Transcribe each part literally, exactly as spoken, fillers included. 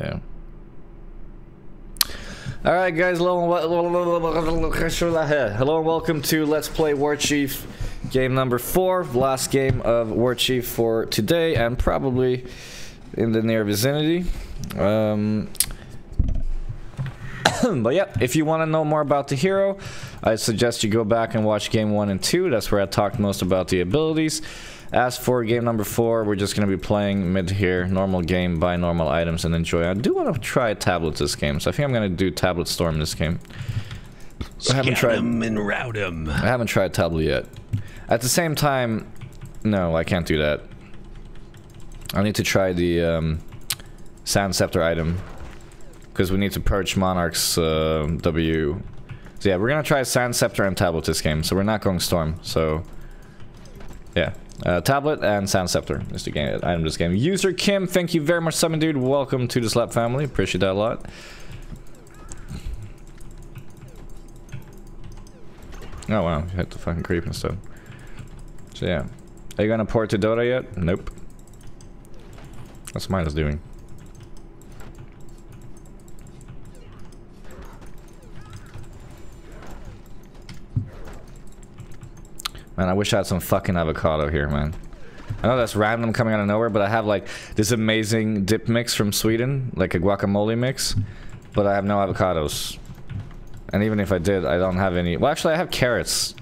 Yeah. Alright guys, hello and welcome to Let's Play Warchief, game number four, last game of Warchief for today and probably in the near vicinity. Um, but yeah, if you want to know more about the hero, I suggest you go back and watch game one and two. That's where I talked most about the abilities. As for game number four, we're just going to be playing mid here, normal game, buy normal items and enjoy. I do want to try tablets this game, so I think I'm going to do tablet storm this game. I haven't tried them and route them. I haven't tried tablet yet. At the same time, no, I can't do that. I need to try the um, Sand Scepter item, because we need to purge Monarch's uh, W. So yeah, we're going to try Sand Scepter and tablet this game, so we're not going storm, so yeah. Uh, tablet and Sand Scepter is the game, item this game. User Kim, thank you very much, Summon Dude. Welcome to the Slap family. Appreciate that a lot. Oh wow, you hit the fucking creep instead. So yeah. Are you gonna port to Dota yet? Nope. What's mine is doing? Man, I wish I had some fucking avocado here, man. I know that's random coming out of nowhere, but I have like this amazing dip mix from Sweden, like a guacamole mix, but I have no avocados. And even if I did, I don't have any. Well, actually, I have carrots.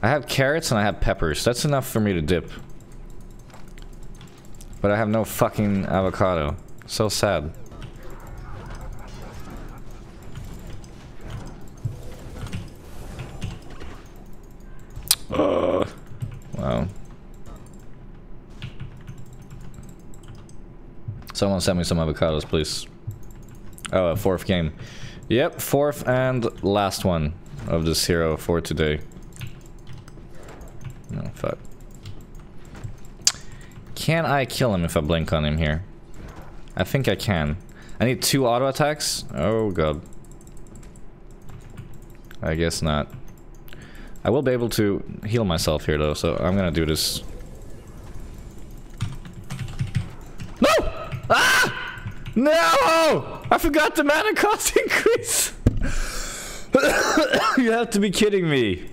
I have carrots and I have peppers. That's enough for me to dip. But I have no fucking avocado. So sad. Uh, wow. Someone send me some avocados, please. Oh, a fourth game. Yep, fourth and last one of this hero for today. Oh, fuck. Can I kill him if I blink on him here? I think I can. I need two auto attacks? Oh, God. I guess not. I will be able to heal myself here though, so I'm gonna do this. No! Ah! No! I forgot the mana cost increase! You have to be kidding me.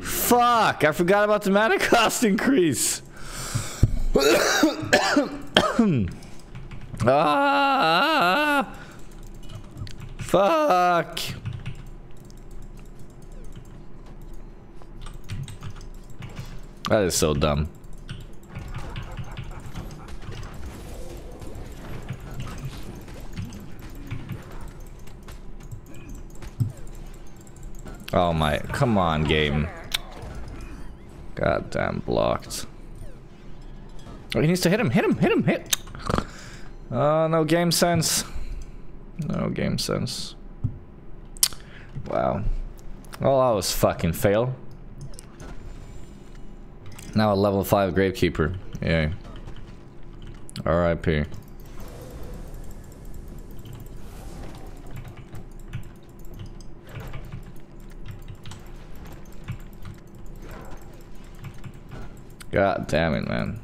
Fuck! I forgot about the mana cost increase! Ah! Fuck! That is so dumb. Oh my, come on game. Goddamn blocked. Oh, he needs to hit him, hit him, hit him, hit! Oh, no game sense. No game sense. Wow. Well, I was fucking fail. Now a level five gravekeeper. Yay. R I P. God damn it, man.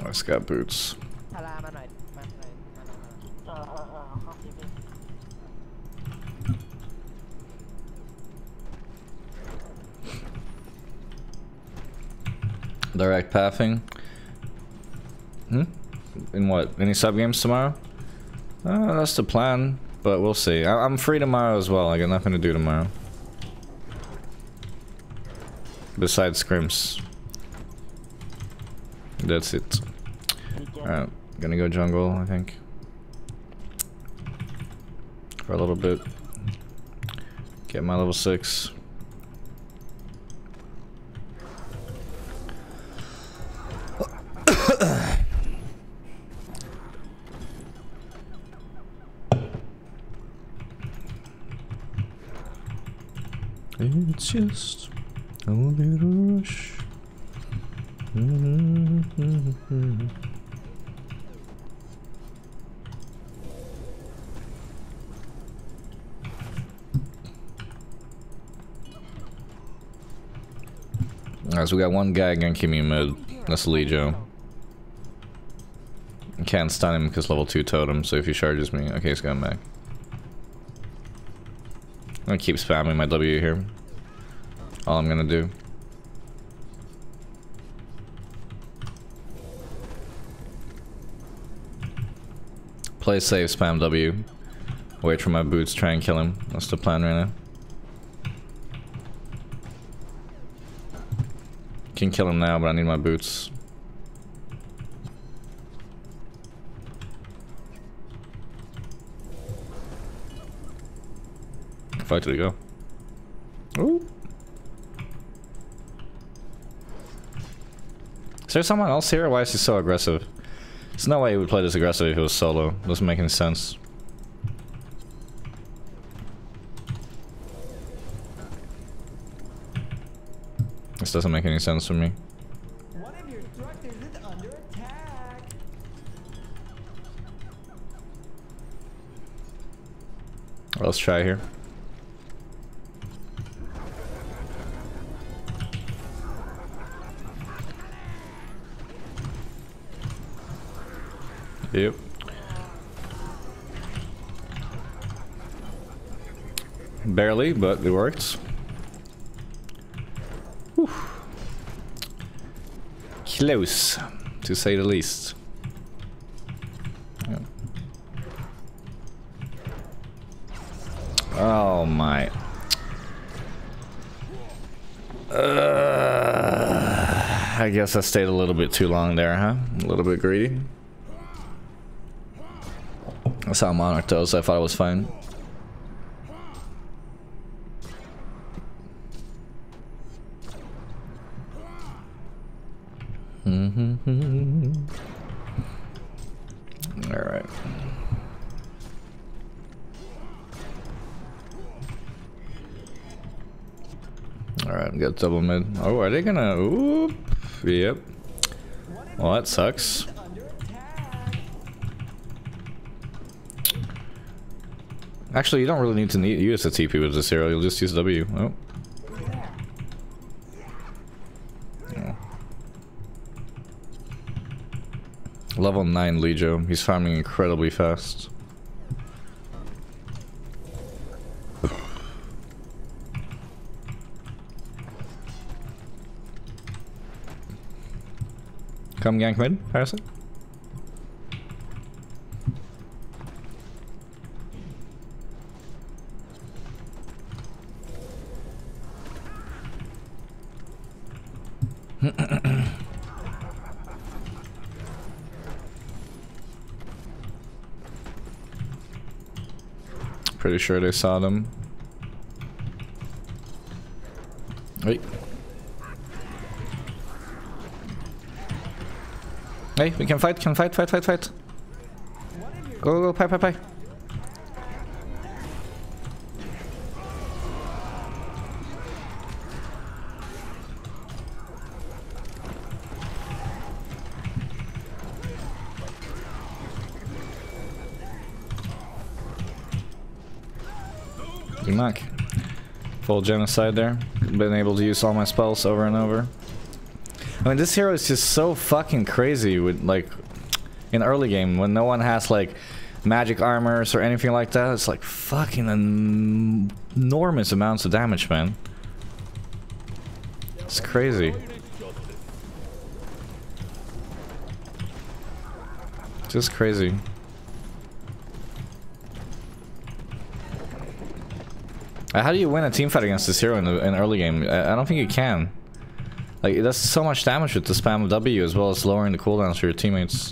I just got boots. Direct pathing. Hmm? In what? Any sub games tomorrow? Uh, that's the plan, but we'll see. I I'm free tomorrow as well. I got nothing to do tomorrow. Besides scrims. That's it. Alright, gonna go jungle, I think. For a little bit. Get my level six. It's just a little rush. Mm-hmm. Alright, so we got one guy ganking me mid. That's Legio. You can't stun him because level two totem, so if he charges me... Okay, he's going back. I'm gonna keep spamming my W here. All I'm gonna do. Play safe, spam W. Wait for my boots, try and kill him. That's the plan right now. Can kill him now, but I need my boots. Fuck, did he go? Ooh. Is there someone else here? Why is he so aggressive? There's no way he would play this aggressive if he was solo. Doesn't make any sense. This doesn't make any sense for me. One of your structures is under attack. Let's try here. Yep. Barely, but it works. Whew. Close, to say the least. Yep. Oh my. Uh, I guess I stayed a little bit too long there, huh? A little bit greedy. I saw a monarch though, so I thought it was fine. All right. All right, got double mid. Oh, are they gonna? Oop. Yep. Well, that sucks. Actually, you don't really need to need, use a T P with this hero, you'll just use W. Oh. Oh. Level nine Legio. He's farming incredibly fast. Come gank mid, Parasite. Pretty sure they saw them. Wait. Hey, we can fight, can fight, fight, fight, fight. Go, go, go, pie, pie, pie. Knock. Full genocide there. Been able to use all my spells over and over. I mean, this hero is just so fucking crazy with, like, in early game when no one has like magic armors or anything like that. It's like fucking en enormous amounts of damage, man. It's crazy. Just crazy. How do you win a teamfight against this hero in the in early game? I, I don't think you can. Like, that's so much damage with the spam of W as well as lowering the cooldowns for your teammates.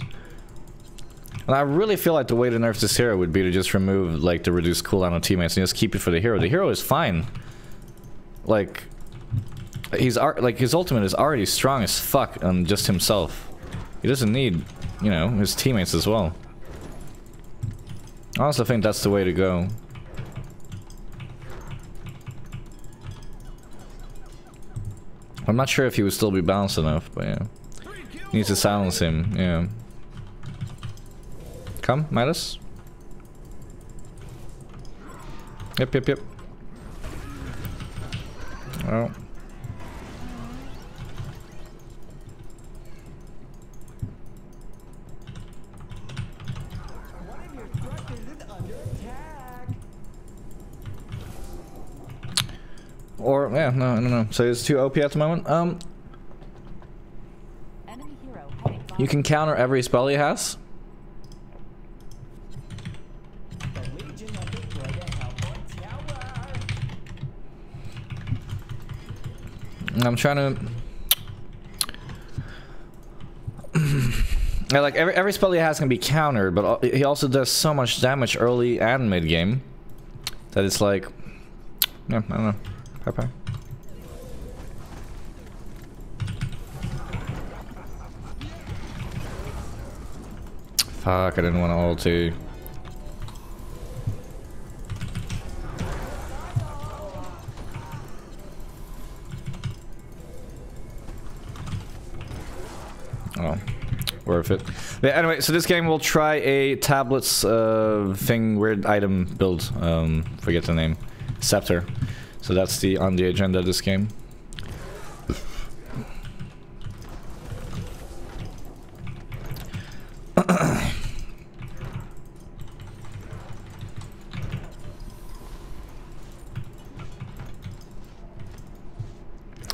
And I really feel like the way to nerf this hero would be to just remove, like, the reduced cooldown of teammates and just keep it for the hero. The hero is fine. Like, he's ar like his ultimate is already strong as fuck on just himself. He doesn't need, you know, his teammates as well. I also think that's the way to go. I'm not sure if he would still be balanced enough, but yeah. Needs to silence him, yeah. Come, Midas. Yep, yep, yep. Oh. Or, yeah, no, I don't know. So it's too O P at the moment. Um, you can counter every spell he has. I'm trying to... yeah, like, every, every spell he has can be countered, but he also does so much damage early and mid-game that it's like... Yeah, I don't know. Bye-bye. Fuck, I didn't want to ulti. Oh, worth it. Yeah, anyway, so this game we'll try a tablets uh, thing, weird item build. Um, forget the name. Scepter. So that's the on the agenda of this game.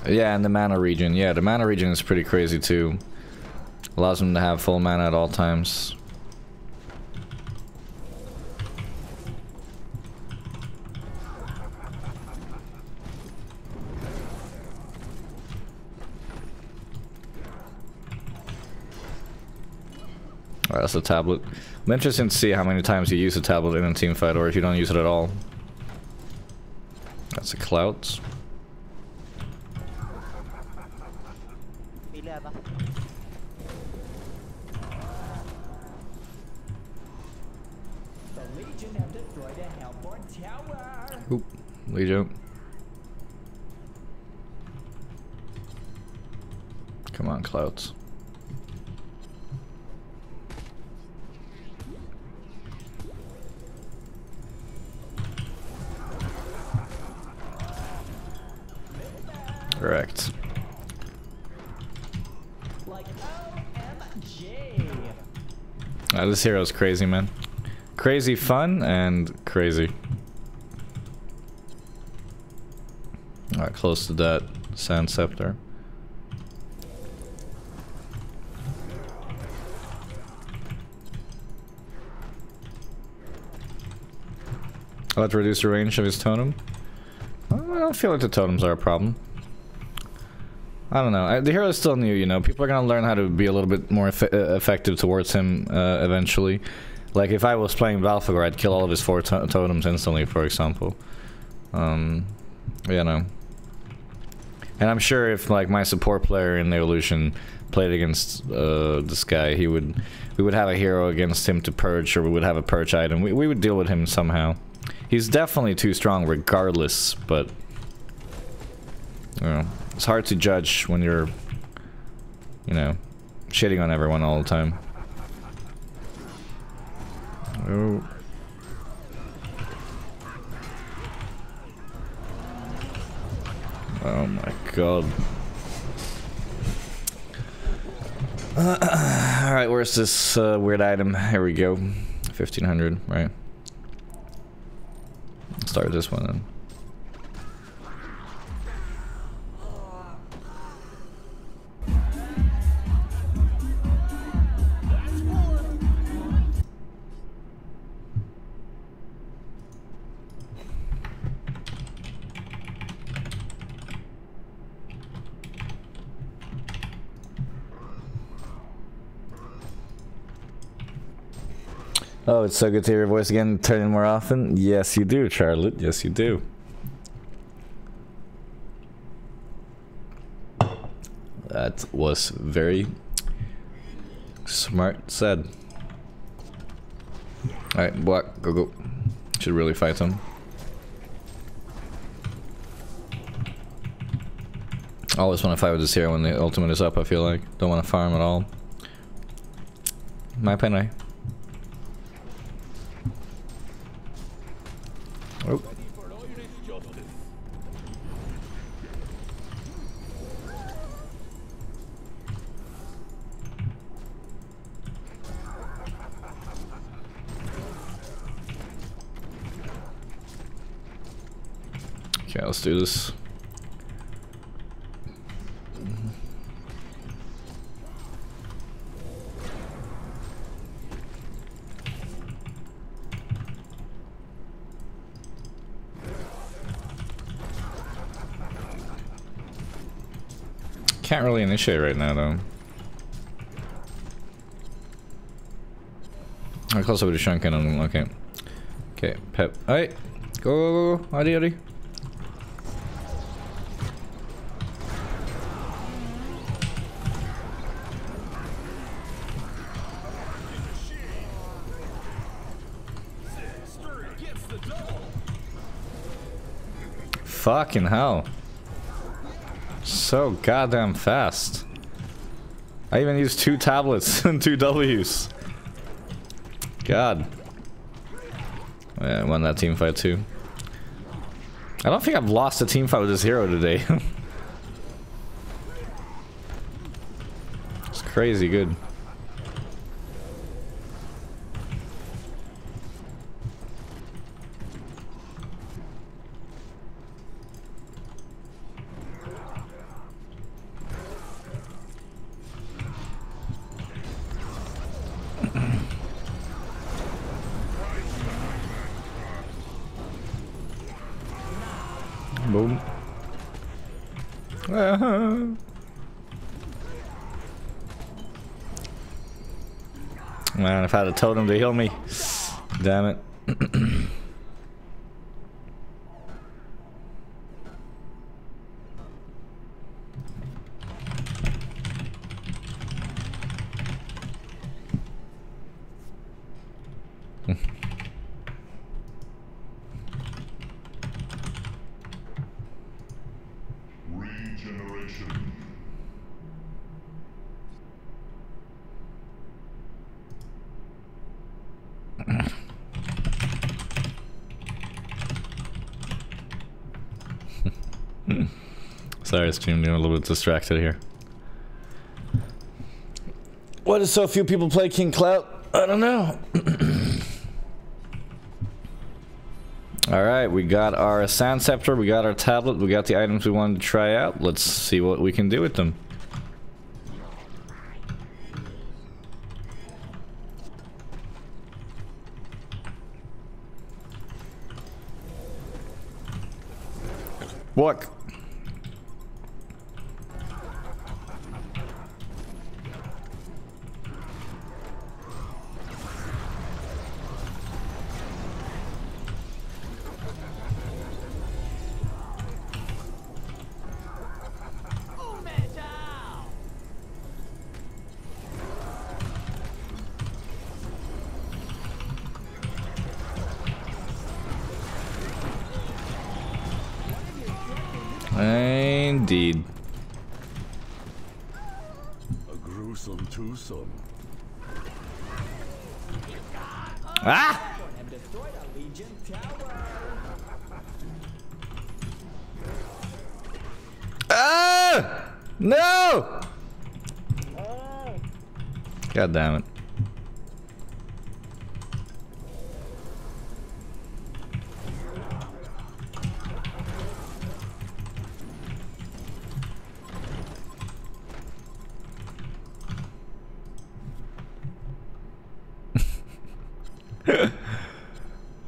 Yeah, and the mana region. Yeah, the mana region is pretty crazy too. Allows them to have full mana at all times. Alright, that's a tablet. I'm interested to see how many times you use a tablet in a teamfight, or if you don't use it at all. That's a Clout. Oop, Legion. Come on, Clouts. Correct. Like O M G. Ah, this hero's crazy, man. Crazy fun and crazy. Alright, close to that Sand Scepter. I'll have to reduce the range of his totem. I don't feel like the totems are a problem. I don't know. I, the hero is still new, you know. People are going to learn how to be a little bit more eff effective towards him uh, eventually. Like, if I was playing Valphagor, I'd kill all of his four to totems instantly, for example. Um, you know. And I'm sure if, like, my support player in the evolution played against uh, this guy, he would... We would have a hero against him to purge, or we would have a purge item. We, we would deal with him somehow. He's definitely too strong regardless, but... You know. It's hard to judge when you're, you know, shitting on everyone all the time. Oh. Oh my god. Uh, Alright, where's this uh, weird item? Here we go. fifteen hundred, right. Let's start with this one then. Oh, it's so good to hear your voice again. Turn in more often. Yes, you do, Charlotte. Yes, you do. That was very smart said. Alright, block. Go, go. Should really fight them. Always want to fight with this hero when the ultimate is up, I feel like. Don't want to farm at all. My penway. Oh. Okay, let's do this. Can't really initiate right now, though. I close up with a shunken on. Okay. Okay, pep. Alright. Go, go, go. Adi, adi. Fucking hell. So goddamn fast. I even used two tablets and two W's. God. Yeah, I won that team fight too. I don't think I've lost a team fight with this hero today. It's crazy good. Boom. Uh-huh. Man, if I had a totem to heal me. Damn it. Sorry, stream, I'm a little bit distracted here. Why do so few people play King Clout? I don't know. Alright, we got our Sand Scepter, we got our tablet, we got the items we wanted to try out. Let's see what we can do with them. Look. Indeed. A gruesome twosome. Ah! Ah! No! God damn it.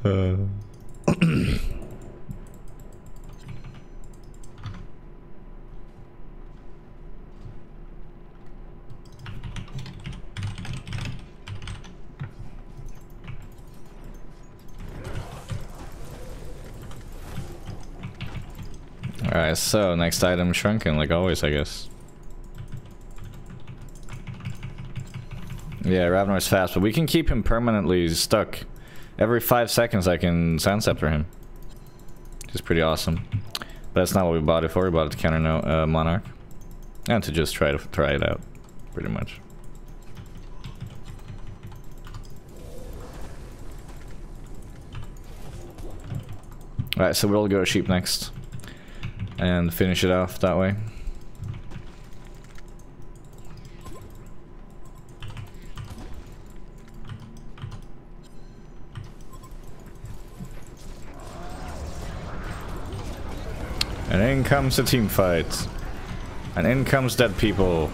Uh. Alright, so next item shrunken, like always, I guess. Yeah, Ravnor's fast, but we can keep him permanently stuck. Every five seconds I can Sand Scepter him. Which is pretty awesome. But that's not what we bought it for. We bought it to counter no, uh, Monarch. And to just try to try it out, pretty much. Alright, so we'll go Sheep next. And finish it off that way. And in comes the team fight. And in comes dead people.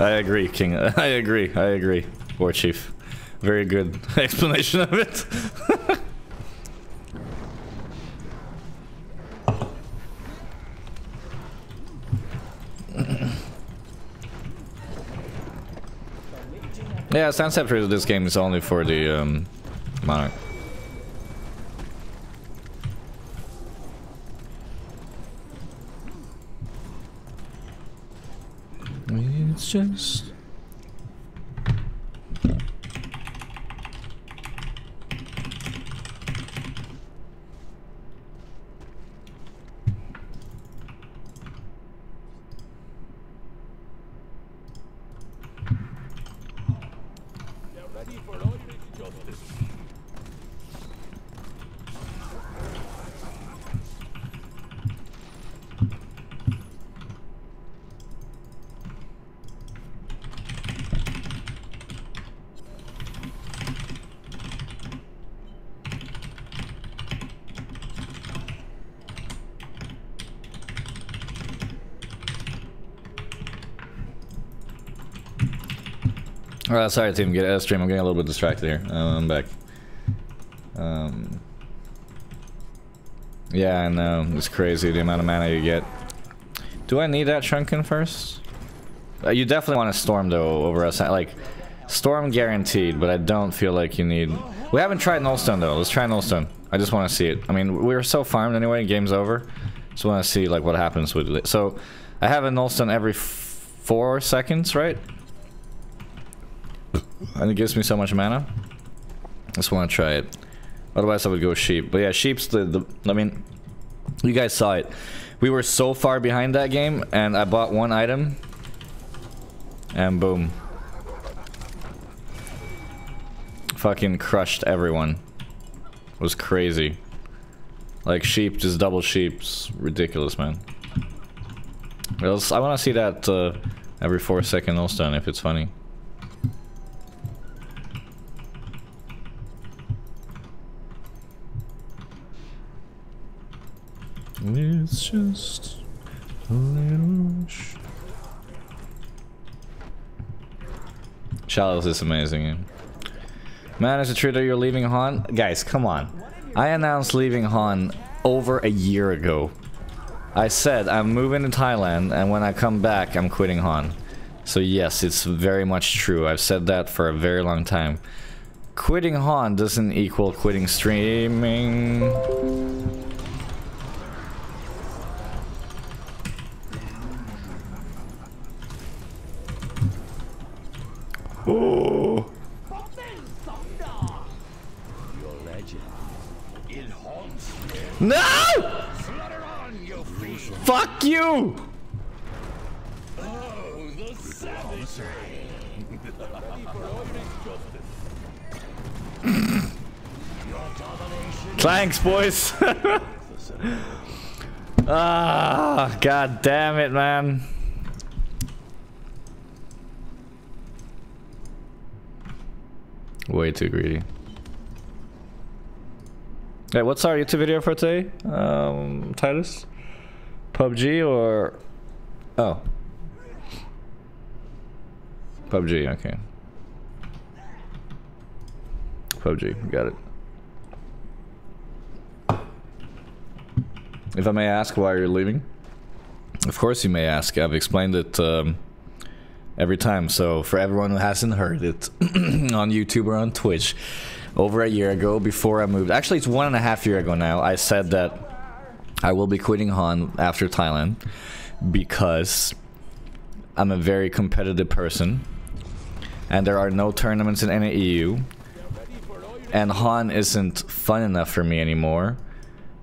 I agree, King. I agree. I agree. Warchief. Very good explanation of it. Yeah, Sand Scepter of this game is only for the um, monarch. It's just... Uh, sorry team, get out of stream. I'm getting a little bit distracted here. Um, I'm back. Um, yeah, I know. It's crazy the amount of mana you get. Do I need that Shrunken first? Uh, you definitely want a Storm though over us. Like, Storm guaranteed, but I don't feel like you need... We haven't tried Nullstone though. Let's try Nullstone. I just want to see it. I mean, we were so farmed anyway. Game's over. Just want to see like what happens with it. So, I have a Nullstone every f four seconds, right? And it gives me so much mana. I just want to try it. Otherwise I would go Sheep. But yeah, Sheep's the, the... I mean, you guys saw it. We were so far behind that game, and I bought one item. And boom. Fucking crushed everyone. It was crazy. Like, Sheep, just double Sheep's ridiculous, man. Else, I want to see that uh, every four second Nullstone if it's funny. It's just a little sh Shallows is amazing. Yeah. Man, as a traitor, you're leaving Han? Guys, come on. I announced leaving Han over a year ago. I said I'm moving to Thailand, and when I come back, I'm quitting Han. So yes, it's very much true. I've said that for a very long time. Quitting Han doesn't equal quitting streaming. Oh. No! Fuck you! Oh, the savage. Thanks, boys. Ah, god damn it, man. Way too greedy. Hey, what's our YouTube video for today, um, Titus? P U B G or... Oh. P U B G, okay. P U B G, got it. If I may ask why you're leaving? Of course you may ask. I've explained it, um... every time, so for everyone who hasn't heard it on YouTube or on Twitch, over a year ago, before I moved, actually it's one and a half year ago now, I said that I will be quitting Han after Thailand because I'm a very competitive person and there are no tournaments in any E U and Han isn't fun enough for me anymore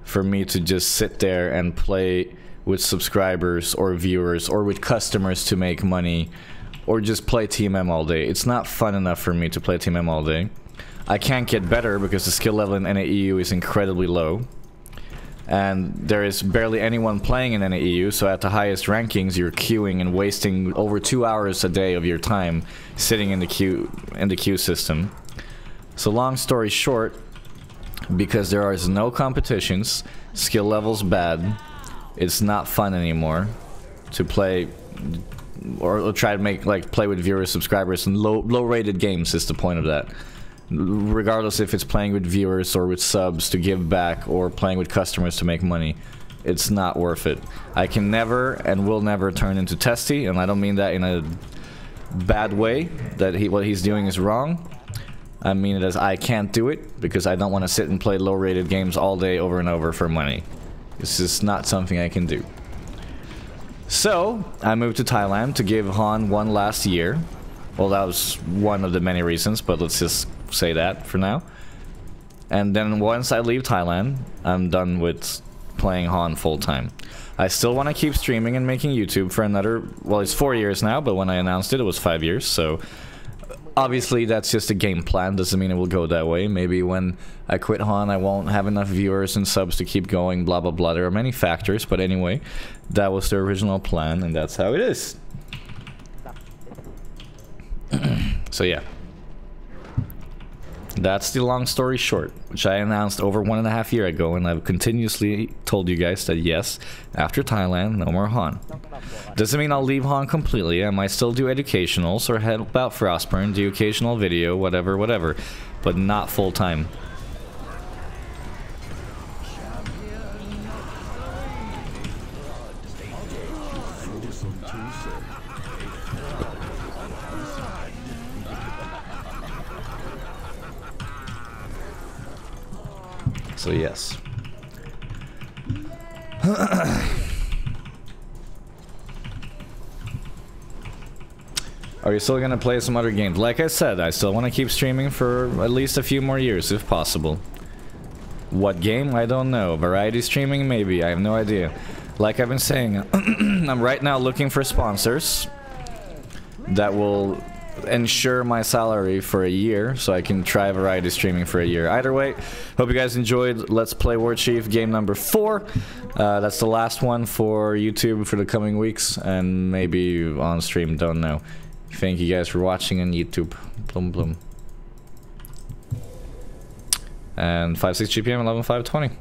for me to just sit there and play with subscribers or viewers or with customers to make money or just play T M M all day. It's not fun enough for me to play T M M all day. I can't get better because the skill level in N A E U is incredibly low. And there is barely anyone playing in N A E U, so at the highest rankings you're queuing and wasting over two hours a day of your time sitting in the queue in the queue system. So long story short, because there is no competitions, skill level's bad, it's not fun anymore to play or, or try to make like play with viewers, subscribers, and low low rated games is the point of that. Regardless if it's playing with viewers or with subs to give back or playing with customers to make money, it's not worth it. I can never and will never turn into Testy, and I don't mean that in a bad way, that he what he's doing is wrong. I mean it as I can't do it because I don't want to sit and play low-rated games all day over and over for money. This is not something I can do. So I moved to Thailand to give Han one last year. Well, that was one of the many reasons, but let's just say that for now. And then once I leave Thailand, I'm done with playing Han full-time. I still want to keep streaming and making YouTube for another, well, it's four years now, but when I announced it, it was five years, so... Obviously, that's just a game plan. Doesn't mean it will go that way. Maybe when I quit Han, I won't have enough viewers and subs to keep going, blah, blah, blah. There are many factors, but anyway, that was the original plan, and that's how it is. So, yeah. That's the long story short, which I announced over one and a half year ago, and I've continuously told you guys that yes, after Thailand, no more Han. Doesn't mean I'll leave Han completely. I might still do educationals or help out Frostburn, do occasional video, whatever, whatever, but not full time. So yes. Are you still gonna play some other games? Like I said, I still want to keep streaming for at least a few more years if possible. What game? I don't know. Variety streaming? Maybe. I have no idea. Like I've been saying, I'm right now looking for sponsors that will ensure my salary for a year so I can try variety streaming for a year. Either way, hope you guys enjoyed Let's Play Warchief game number four. Uh, that's the last one for YouTube for the coming weeks and maybe on stream, don't know. Thank you guys for watching on YouTube. Blum blum. And five six G P M, eleven five twenty.